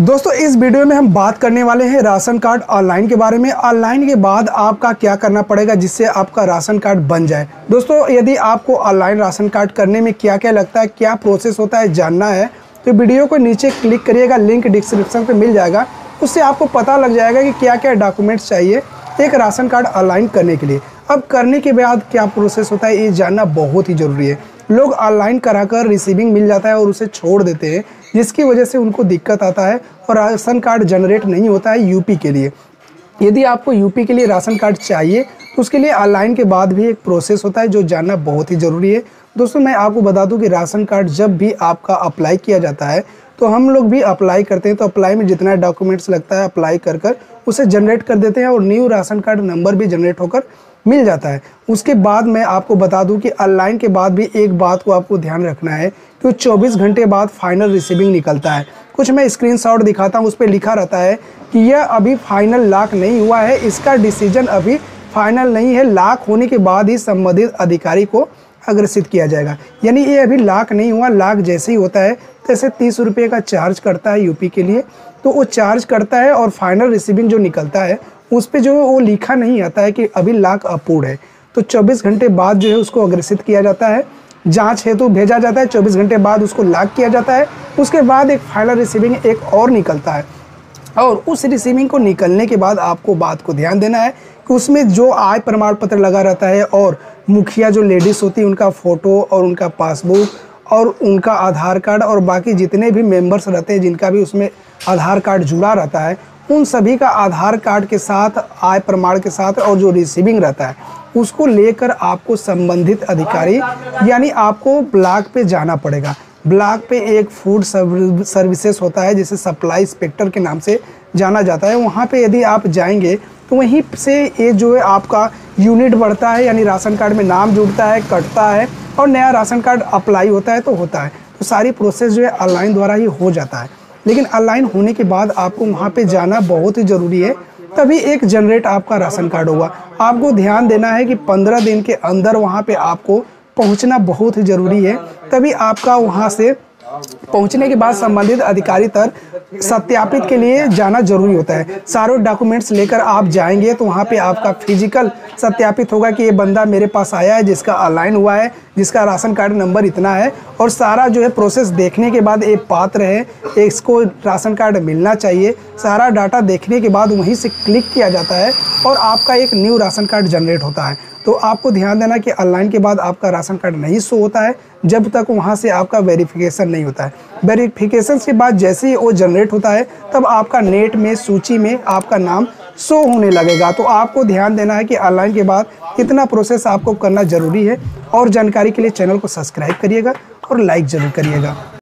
दोस्तों इस वीडियो में हम बात करने वाले हैं राशन कार्ड ऑनलाइन के बारे में। ऑनलाइन के बाद आपका क्या करना पड़ेगा जिससे आपका राशन कार्ड बन जाए। दोस्तों यदि आपको ऑनलाइन राशन कार्ड करने में क्या क्या लगता है, क्या प्रोसेस होता है जानना है तो वीडियो को नीचे क्लिक करिएगा, लिंक डिस्क्रिप्शन पे मिल जाएगा। उससे आपको पता लग जाएगा कि क्या क्या डॉक्यूमेंट्स चाहिए एक राशन कार्ड ऑनलाइन करने के लिए। अब करने के बाद क्या प्रोसेस होता है ये जानना बहुत ही ज़रूरी है। लोग ऑनलाइन कराकर रिसीविंग मिल जाता है और उसे छोड़ देते हैं, जिसकी वजह से उनको दिक्कत आता है और राशन कार्ड जनरेट नहीं होता है यूपी के लिए। यदि आपको यूपी के लिए राशन कार्ड चाहिए तो उसके लिए ऑनलाइन के बाद भी एक प्रोसेस होता है जो जानना बहुत ही ज़रूरी है। दोस्तों मैं आपको बता दूं कि राशन कार्ड जब भी आपका अप्लाई किया जाता है तो हम लोग भी अप्लाई करते हैं, तो अप्लाई में जितना डॉक्यूमेंट्स लगता है अप्लाई कर कर उसे जनरेट कर देते हैं और न्यू राशन कार्ड नंबर भी जनरेट होकर मिल जाता है। उसके बाद मैं आपको बता दूं कि ऑनलाइन के बाद भी एक बात को आपको ध्यान रखना है कि 24 घंटे बाद फाइनल रिसीविंग निकलता है। कुछ मैं स्क्रीनशॉट दिखाता हूं, उस पर लिखा रहता है कि यह अभी फाइनल लॉक नहीं हुआ है, इसका डिसीजन अभी फाइनल नहीं है, लॉक होने के बाद ही संबंधित अधिकारी को अग्रसित किया जाएगा। यानी ये अभी लॉक नहीं हुआ, लॉक जैसे ही होता है तैसे 30 रुपये का चार्ज करता है यूपी के लिए, तो वो चार्ज करता है और फाइनल रिसीविंग जो निकलता है उस पे जो वो लिखा नहीं आता है कि अभी लॉक अपूर्ण है। तो 24 घंटे बाद जो है उसको अग्रसित किया जाता है, जांच हेतु भेजा जाता है, 24 घंटे बाद उसको लॉक किया जाता है। उसके बाद एक फाइनल रिसीविंग एक और निकलता है और उस रिसीविंग को निकलने के बाद आपको बात को ध्यान देना है कि उसमें जो आय प्रमाण पत्र लगा रहता है और मुखिया जो लेडीज़ होती है उनका फ़ोटो और उनका पासबुक और उनका आधार कार्ड और बाकी जितने भी मेंबर्स रहते हैं जिनका भी उसमें आधार कार्ड जुड़ा रहता है उन सभी का आधार कार्ड के साथ, आय प्रमाण के साथ और जो रिसीविंग रहता है उसको लेकर आपको संबंधित अधिकारी यानी आपको ब्लॉक पे जाना पड़ेगा। ब्लॉक पे एक फूड सर्विसेज होता है जिसे सप्लाई इंस्पेक्टर के नाम से जाना जाता है। वहाँ पे यदि आप जाएंगे तो वहीं से ये जो है आपका यूनिट बढ़ता है, यानी राशन कार्ड में नाम जुड़ता है, कटता है और नया राशन कार्ड अप्लाई होता है तो होता है। तो सारी प्रोसेस जो है ऑनलाइन द्वारा ही हो जाता है, लेकिन ऑनलाइन होने के बाद आपको वहाँ पे जाना बहुत ही ज़रूरी है, तभी एक जनरेट आपका राशन कार्ड होगा। आपको ध्यान देना है कि 15 दिन के अंदर वहाँ पे आपको पहुँचना बहुत ही ज़रूरी है, तभी आपका वहाँ से पहुँचने के बाद संबंधित अधिकारी तर सत्यापित के लिए जाना जरूरी होता है। सारे डॉक्यूमेंट्स लेकर आप जाएंगे तो वहाँ पे आपका फिजिकल सत्यापित होगा कि ये बंदा मेरे पास आया है जिसका ऑनलाइन हुआ है, जिसका राशन कार्ड नंबर इतना है, और सारा जो है प्रोसेस देखने के बाद ये पात्र है, इसको राशन कार्ड मिलना चाहिए। सारा डाटा देखने के बाद वहीं से क्लिक किया जाता है और आपका एक न्यू राशन कार्ड जनरेट होता है। तो आपको ध्यान देना कि ऑनलाइन के बाद आपका राशन कार्ड नहीं शो होता है जब तक वहाँ से आपका वेरिफिकेशन नहीं होता है। वेरिफिकेशन के बाद जैसे ही वो जनरेट होता है तब आपका नेट में सूची में आपका नाम शो होने लगेगा। तो आपको ध्यान देना है कि ऑनलाइन के बाद इतना प्रोसेस आपको करना ज़रूरी है। और जानकारी के लिए चैनल को सब्सक्राइब करिएगा और लाइक ज़रूर करिएगा।